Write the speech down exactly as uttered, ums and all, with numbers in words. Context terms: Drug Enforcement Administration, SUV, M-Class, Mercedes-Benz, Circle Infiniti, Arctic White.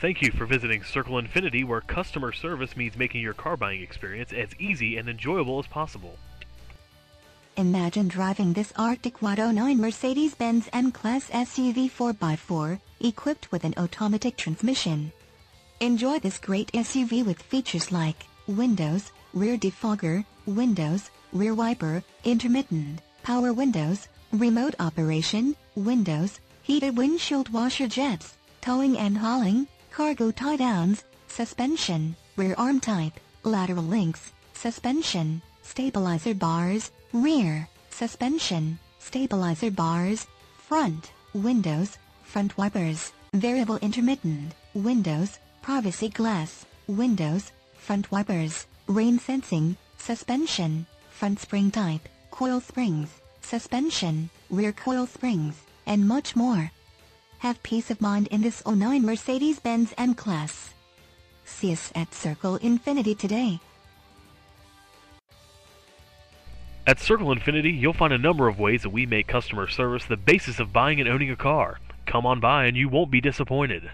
Thank you for visiting Circle Infiniti, where customer service means making your car buying experience as easy and enjoyable as possible. Imagine driving this Arctic White oh nine Mercedes-Benz M-Class S U V four by four, equipped with an automatic transmission. Enjoy this great S U V with features like windows, rear defogger, windows, rear wiper, intermittent, power windows, remote operation, windows, heated windshield washer jets, towing and hauling, cargo tie-downs, suspension, rear arm type, lateral links, suspension, stabilizer bars, rear, suspension, stabilizer bars, front, windows, front wipers, variable intermittent, windows, privacy glass, windows, front wipers, rain sensing, suspension, front spring type, coil springs, suspension, rear coil springs, and much more. Have peace of mind in this oh nine Mercedes-Benz M-Class. See us at Circle Infiniti today. At Circle Infiniti, you'll find a number of ways that we make customer service the basis of buying and owning a car. Come on by and you won't be disappointed.